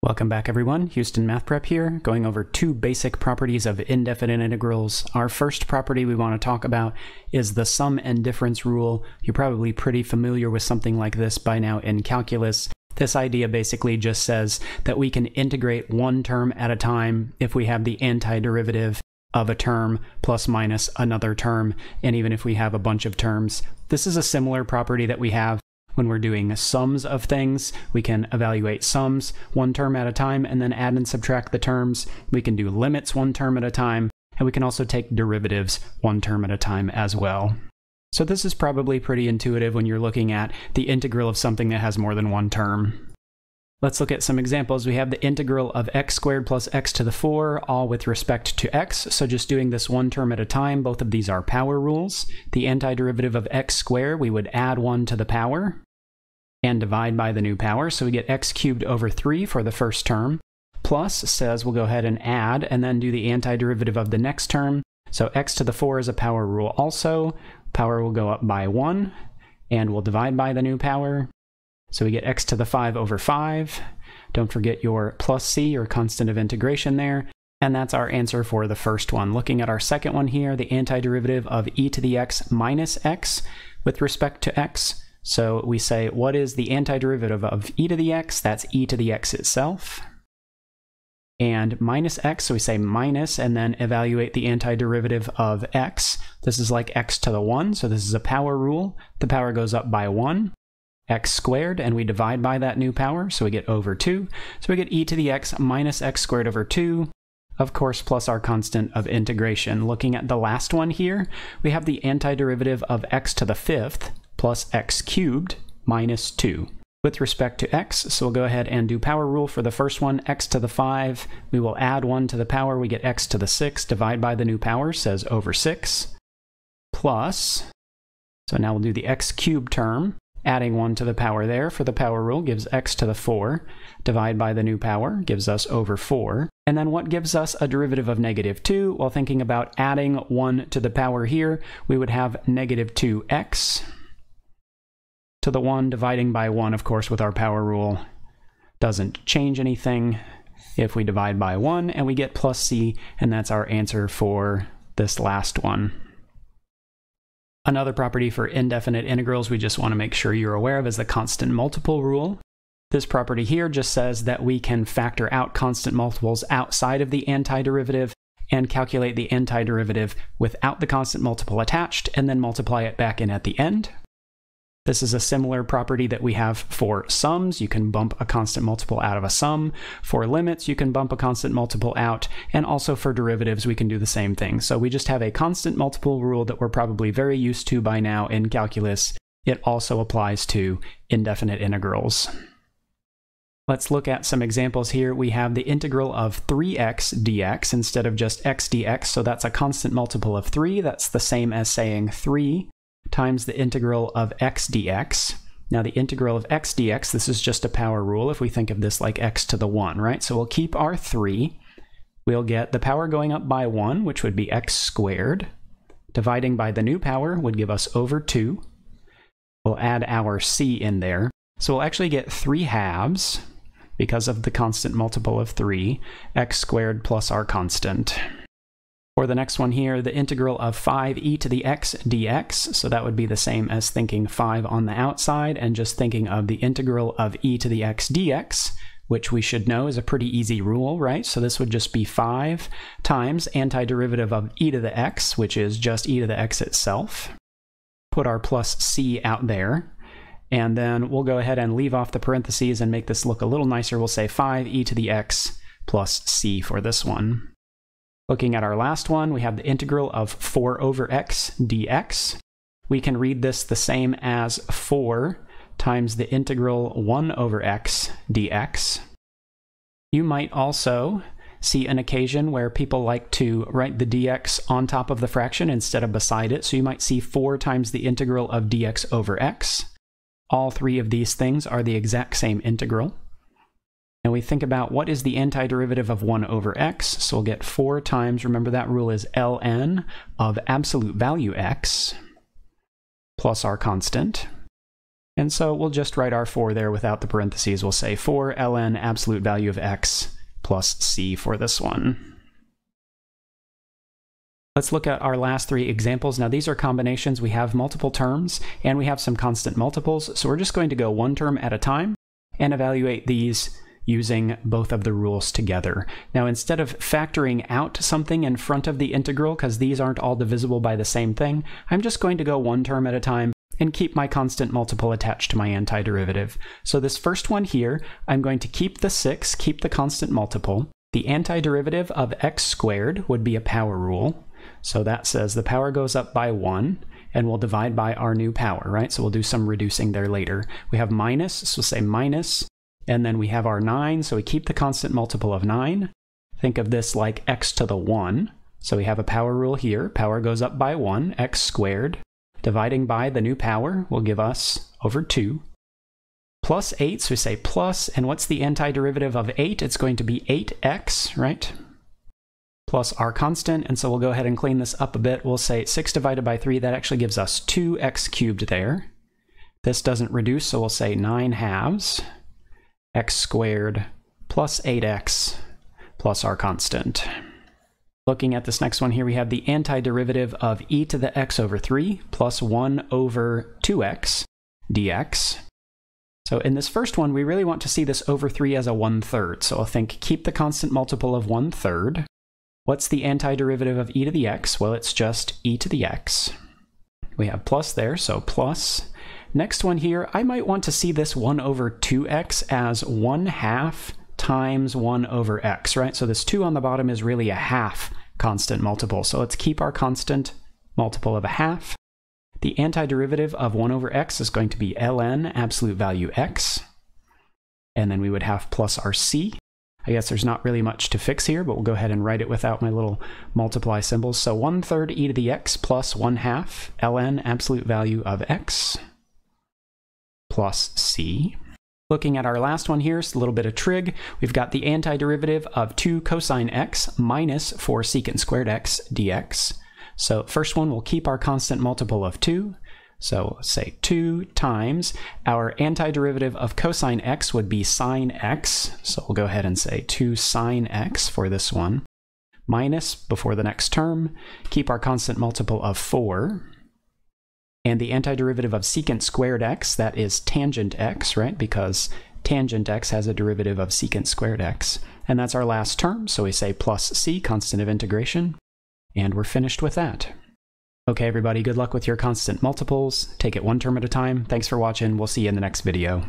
Welcome back everyone, Houston Math Prep here, going over two basic properties of indefinite integrals. Our first property we want to talk about is the sum and difference rule. You're probably pretty familiar with something like this by now in calculus. This idea basically just says that we can integrate one term at a time if we have the antiderivative of a term plus minus another term, and even if we have a bunch of terms. This is a similar property that we have when we're doing sums of things. We can evaluate sums one term at a time and then add and subtract the terms. We can do limits one term at a time, and we can also take derivatives one term at a time as well. So this is probably pretty intuitive when you're looking at the integral of something that has more than one term. Let's look at some examples. We have the integral of x squared plus x to the 4, all with respect to x. So just doing this one term at a time, both of these are power rules. The antiderivative of x squared, we would add 1 to the power and divide by the new power, so we get x cubed over 3 for the first term, plus says we'll go ahead and add and then do the antiderivative of the next term. So x to the 4 is a power rule also. Power will go up by 1, and we'll divide by the new power, so we get x to the 5 over 5. Don't forget your plus c, your constant of integration there, and that's our answer for the first one. Looking at our second one here, the antiderivative of e to the x minus x with respect to x. So we say, what is the antiderivative of e to the x? That's e to the x itself. And minus x, so we say minus, and then evaluate the antiderivative of x. This is like x to the 1, so this is a power rule. The power goes up by 1, x squared, and we divide by that new power, so we get over 2. So we get e to the x minus x squared over 2, of course, plus our constant of integration. Looking at the last one here, we have the antiderivative of x to the 5th, plus x cubed minus 2 with respect to x. So we'll go ahead and do power rule for the first one, x to the 5. We will add 1 to the power. We get x to the 6. Divide by the new power, says over 6. Plus, so now we'll do the x cubed term. Adding 1 to the power there for the power rule gives x to the 4. Divide by the new power gives us over 4. And then what gives us a derivative of negative 2? Well, thinking about adding 1 to the power here, we would have negative 2x. So the 1 dividing by 1, of course, with our power rule doesn't change anything if we divide by 1, and we get plus c, and that's our answer for this last one. Another property for indefinite integrals we just want to make sure you're aware of is the constant multiple rule. This property here just says that we can factor out constant multiples outside of the antiderivative and calculate the antiderivative without the constant multiple attached, and then multiply it back in at the end. This is a similar property that we have for sums. You can bump a constant multiple out of a sum. For limits, you can bump a constant multiple out. And also for derivatives, we can do the same thing. So we just have a constant multiple rule that we're probably very used to by now in calculus. It also applies to indefinite integrals. Let's look at some examples here. We have the integral of 3x dx instead of just x dx. So that's a constant multiple of 3. That's the same as saying 3 times the integral of x dx. Now the integral of x dx, this is just a power rule if we think of this like x to the 1, right? So we'll keep our 3. We'll get the power going up by 1, which would be x squared. Dividing by the new power would give us over 2. We'll add our c in there. So we'll actually get 3/2, because of the constant multiple of 3, x squared plus our constant. For the next one here, the integral of 5e to the x dx, so that would be the same as thinking 5 on the outside and just thinking of the integral of e to the x dx, which we should know is a pretty easy rule, right? So this would just be 5 times antiderivative of e to the x, which is just e to the x itself. Put our plus c out there, and then we'll go ahead and leave off the parentheses and make this look a little nicer. We'll say 5e to the x plus c for this one. Looking at our last one, we have the integral of 4 over x dx. We can read this the same as 4 times the integral 1 over x dx. You might also see an occasion where people like to write the dx on top of the fraction instead of beside it. So you might see 4 times the integral of dx over x. All three of these things are the exact same integral. And we think about what is the antiderivative of 1 over x, so we'll get 4 times, remember that rule is ln of absolute value x, plus our constant. And so we'll just write our 4 there without the parentheses. We'll say 4 ln absolute value of x plus c for this one. Let's look at our last 3 examples. Now these are combinations. We have multiple terms and we have some constant multiples. So we're just going to go one term at a time and evaluate these using both of the rules together. Now instead of factoring out something in front of the integral, because these aren't all divisible by the same thing, I'm just going to go one term at a time and keep my constant multiple attached to my antiderivative. So this first one here, I'm going to keep the 6, keep the constant multiple. The antiderivative of x squared would be a power rule. So that says the power goes up by 1, and we'll divide by our new power, right? So we'll do some reducing there later. We have minus, so we'll say minus, and then we have our 9, so we keep the constant multiple of 9. Think of this like x to the 1. So we have a power rule here. Power goes up by 1, x squared. Dividing by the new power will give us over 2. Plus 8, so we say plus, and what's the antiderivative of 8? It's going to be 8x, right? Plus our constant, and so we'll go ahead and clean this up a bit. We'll say 6 divided by 3, that actually gives us 2x cubed there. This doesn't reduce, so we'll say 9 halves x squared plus 8x plus our constant. Looking at this next one here, we have the antiderivative of e to the x over 3 plus 1 over 2x dx. So in this first one, we really want to see this over 3 as a 1/3. So I'll think keep the constant multiple of 1/3. What's the antiderivative of e to the x? Well, it's just e to the x. We have plus there, so plus. Next one here, I might want to see this 1 over 2x as 1/2 times 1 over x, right? So this 2 on the bottom is really a half constant multiple. So let's keep our constant multiple of a half. The antiderivative of 1 over x is going to be ln absolute value x. And then we would have plus our c. I guess there's not really much to fix here, but we'll go ahead and write it without my little multiply symbols. So 1/3 e to the x plus 1/2 ln absolute value of x plus c. Looking at our last one here, it's a little bit of trig. We've got the antiderivative of 2 cosine x minus 4 secant squared x dx. So first one, we'll keep our constant multiple of 2. So say 2 times our antiderivative of cosine x would be sine x. So we'll go ahead and say 2 sine x for this one. Minus before the next term, keep our constant multiple of 4. And the antiderivative of secant squared x, that is tangent x, right? Because tangent x has a derivative of secant squared x. And that's our last term. So we say plus c, constant of integration. And we're finished with that. Okay, everybody, good luck with your constant multiples. Take it one term at a time. Thanks for watching. We'll see you in the next video.